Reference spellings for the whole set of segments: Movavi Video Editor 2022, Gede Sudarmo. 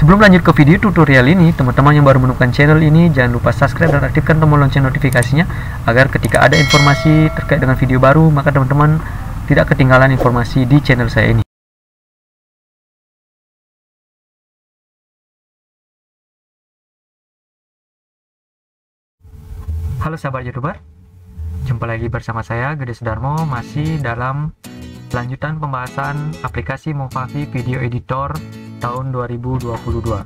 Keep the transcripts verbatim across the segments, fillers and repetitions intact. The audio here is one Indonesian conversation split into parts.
Sebelum lanjut ke video tutorial ini, teman-teman yang baru menemukan channel ini, jangan lupa subscribe dan aktifkan tombol lonceng notifikasinya, agar ketika ada informasi terkait dengan video baru, maka teman-teman tidak ketinggalan informasi di channel saya ini. Halo sahabat YouTuber, jumpa lagi bersama saya Gede Sudarmo, masih dalam lanjutan pembahasan aplikasi Movavi Video Editor tahun dua ribu dua puluh dua.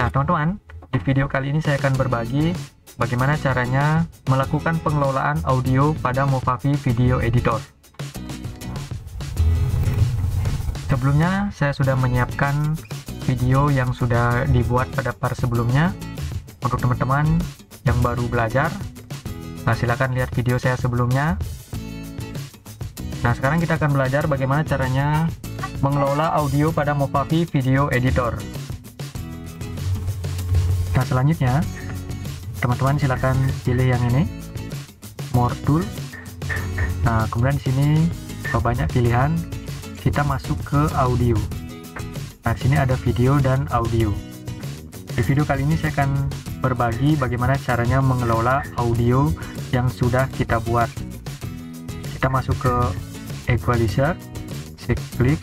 Nah teman-teman, di video kali ini saya akan berbagi bagaimana caranya melakukan pengelolaan audio pada Movavi Video Editor. Sebelumnya saya sudah menyiapkan video yang sudah dibuat pada part sebelumnya. Untuk teman-teman yang baru belajar, nah silakan lihat video saya sebelumnya. Nah sekarang kita akan belajar bagaimana caranya mengelola audio pada Movavi Video Editor. Nah selanjutnya teman-teman silakan pilih yang ini, More Tool. Nah kemudian di sini banyak pilihan, kita masuk ke audio. Nah di sini ada video dan audio. Di video kali ini saya akan berbagi bagaimana caranya mengelola audio yang sudah kita buat. Kita masuk ke equalizer, saya klik.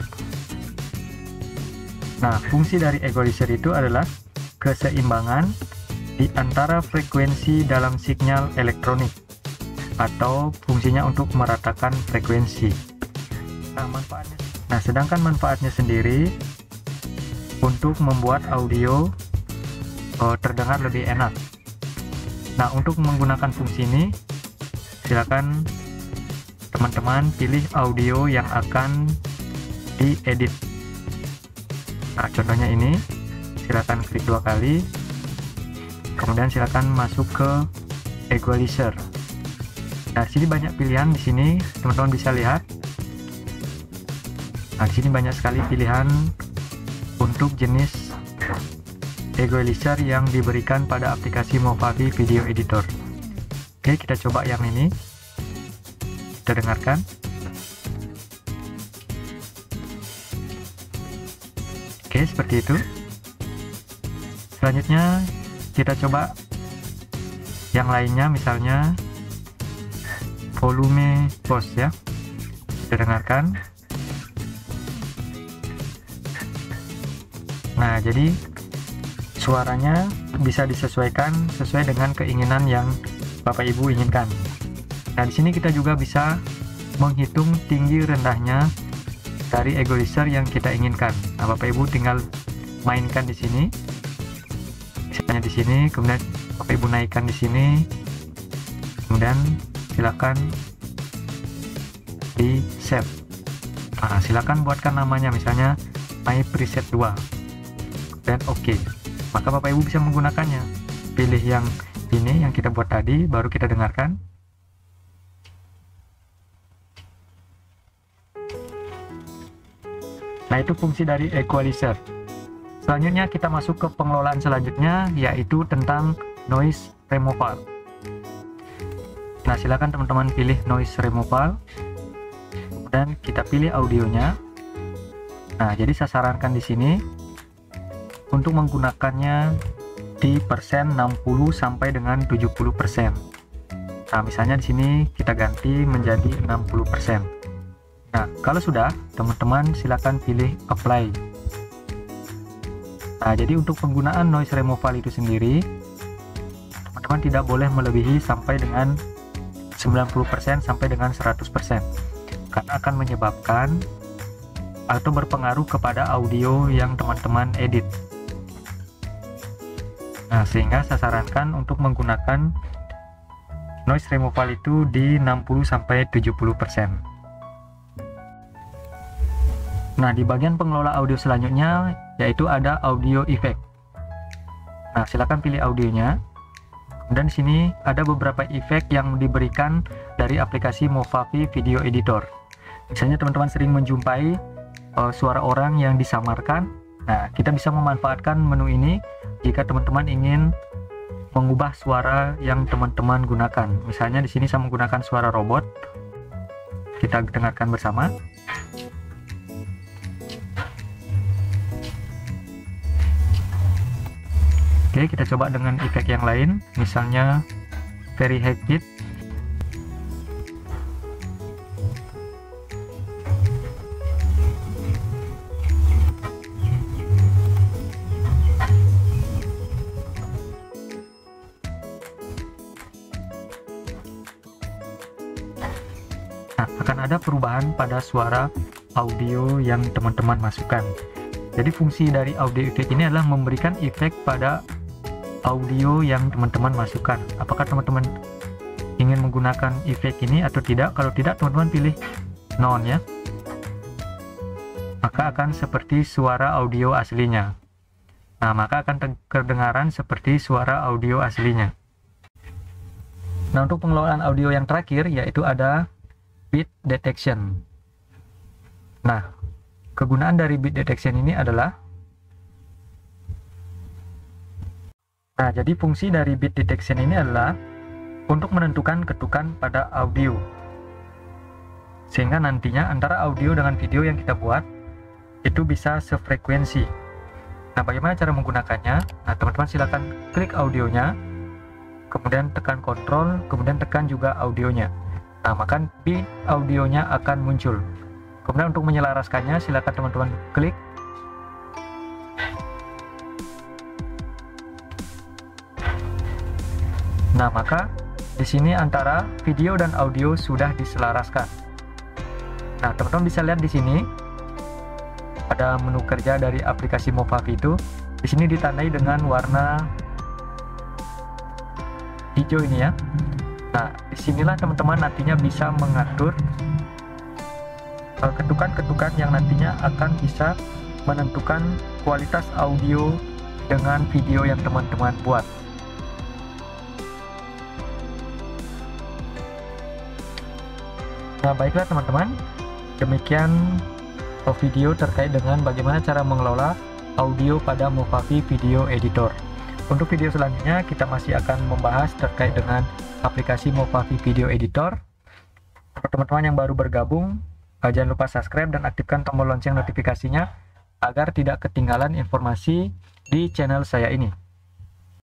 Nah, fungsi dari equalizer itu adalah keseimbangan di antara frekuensi dalam sinyal elektronik, atau fungsinya untuk meratakan frekuensi. Nah, manfaatnya. Nah, sedangkan manfaatnya sendiri untuk membuat audio eh, terdengar lebih enak. Nah, untuk menggunakan fungsi ini, silakan teman-teman pilih audio yang akan diedit. Nah, contohnya ini, silakan klik dua kali, kemudian silakan masuk ke equalizer. Nah, sini banyak pilihan, di sini teman-teman bisa lihat. Nah, di sini banyak sekali pilihan untuk jenis equalizer yang diberikan pada aplikasi Movavi Video Editor. Oke, kita coba yang ini, kita dengarkan. Oke, seperti itu. Selanjutnya kita coba yang lainnya, misalnya volume pos ya, kita dengarkan. Nah, jadi suaranya bisa disesuaikan sesuai dengan keinginan yang Bapak Ibu inginkan. Nah, di sini kita juga bisa menghitung tinggi rendahnya dari equalizer yang kita inginkan. Nah, Bapak Ibu tinggal mainkan di sini, misalnya di sini, kemudian Bapak Ibu naikkan di sini, kemudian silakan di save. Nah, silakan buatkan namanya, misalnya My Preset dua, dan oke. Maka Bapak Ibu bisa menggunakannya. Pilih yang ini yang kita buat tadi, baru kita dengarkan. Nah, itu fungsi dari equalizer. Selanjutnya kita masuk ke pengelolaan selanjutnya, yaitu tentang noise removal. Nah, silakan teman-teman pilih noise removal, dan kita pilih audionya. Nah, jadi saya sarankan di sini untuk menggunakannya di persen enam puluh sampai dengan tujuh puluh persen. Nah, misalnya di sini kita ganti menjadi enam puluh persen. Nah, kalau sudah, teman-teman silakan pilih apply. Nah, jadi untuk penggunaan noise removal itu sendiri, teman-teman tidak boleh melebihi sampai dengan sembilan puluh persen sampai dengan seratus persen. Karena akan menyebabkan atau berpengaruh kepada audio yang teman-teman edit. Nah, sehingga saya sarankan untuk menggunakan noise removal itu di enam puluh sampai tujuh puluh persen. Nah, di bagian pengelola audio selanjutnya, yaitu ada audio effect. Nah, silakan pilih audionya. Dan di sini ada beberapa efek yang diberikan dari aplikasi Movavi Video Editor. Misalnya teman-teman sering menjumpai uh, suara orang yang disamarkan. Nah, kita bisa memanfaatkan menu ini jika teman-teman ingin mengubah suara yang teman-teman gunakan. Misalnya di sini saya menggunakan suara robot. Kita dengarkan bersama. Oke, kita coba dengan efek yang lain, misalnya very high pitch. Nah, akan ada perubahan pada suara audio yang teman-teman masukkan. Jadi fungsi dari audio effect ini adalah memberikan efek pada audio yang teman-teman masukkan. Apakah teman-teman ingin menggunakan efek ini atau tidak? Kalau tidak, teman-teman pilih none ya. Maka akan seperti suara audio aslinya. Nah, maka akan terdengaran seperti suara audio aslinya. Nah, untuk pengelolaan audio yang terakhir yaitu ada beat detection. Nah, kegunaan dari beat detection ini adalah, nah, jadi fungsi dari beat detection ini adalah untuk menentukan ketukan pada audio, sehingga nantinya antara audio dengan video yang kita buat itu bisa sefrekuensi. Nah, bagaimana cara menggunakannya? Nah, teman-teman silakan klik audionya, kemudian tekan kontrol, kemudian tekan juga audionya. Nah, maka beat audionya akan muncul. Kemudian untuk menyelaraskannya, silakan teman-teman klik. Nah, maka di sini antara video dan audio sudah diselaraskan. Nah, teman-teman bisa lihat di sini pada menu kerja dari aplikasi Movavi itu, di sini ditandai dengan warna hijau ini ya. Nah, disinilah teman-teman nantinya bisa mengatur ketukan-ketukan yang nantinya akan bisa menentukan kualitas audio dengan video yang teman-teman buat. Nah, baiklah teman-teman, demikian video terkait dengan bagaimana cara mengelola audio pada Movavi Video Editor. Untuk video selanjutnya kita masih akan membahas terkait dengan aplikasi Movavi Video Editor. Untuk teman-teman yang baru bergabung, jangan lupa subscribe dan aktifkan tombol lonceng notifikasinya agar tidak ketinggalan informasi di channel saya ini.